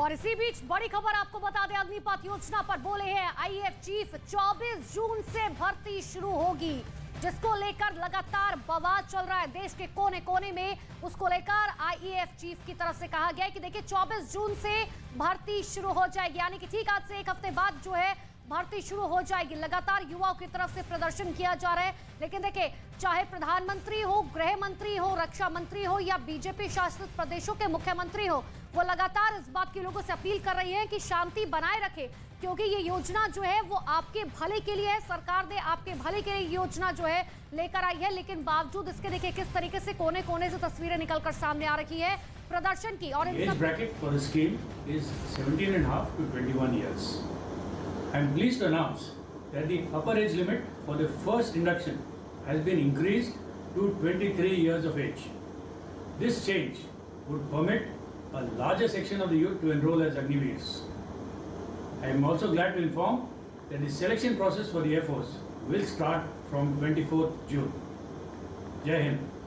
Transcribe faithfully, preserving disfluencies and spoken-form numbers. और इसी बीच बड़ी खबर आपको बता दें, अग्निपथ योजना पर बोले हैं आई ए एफ चीफ। चौबीस जून से भर्ती शुरू होगी, जिसको लेकर लगातार बवाल चल रहा है देश के कोने कोने में। उसको लेकर आई ए एफ चीफ की तरफ से कहा गया है कि देखिए चौबीस जून से भर्ती शुरू हो जाएगी, यानी कि ठीक आज से एक हफ्ते बाद जो है भर्ती शुरू हो जाएगी। लगातार युवाओं की तरफ से प्रदर्शन किया जा रहा है, लेकिन देखिए चाहे प्रधानमंत्री हो, गृह मंत्री हो, रक्षा मंत्री हो या बीजेपी शासित प्रदेशों के मुख्यमंत्री हो, वो लगातार इस बात की लोगों से अपील कर रही है कि शांति बनाए रखें, क्योंकि ये योजना जो है वो आपके भले के लिए है। सरकार ने आपके भले के लिए योजना जो है लेकर आई है, लेकिन बावजूद इसके देखिए किस तरीके से कोने कोने से तस्वीरें निकलकर सामने आ रही है प्रदर्शन की। और I am pleased to announce that the upper age limit for the first induction has been increased to twenty-three years of age. This change would permit a larger section of the youth to enroll as agniveers. I am also glad to inform that the selection process for the Air Force will start from twenty-fourth June. Jai Hind.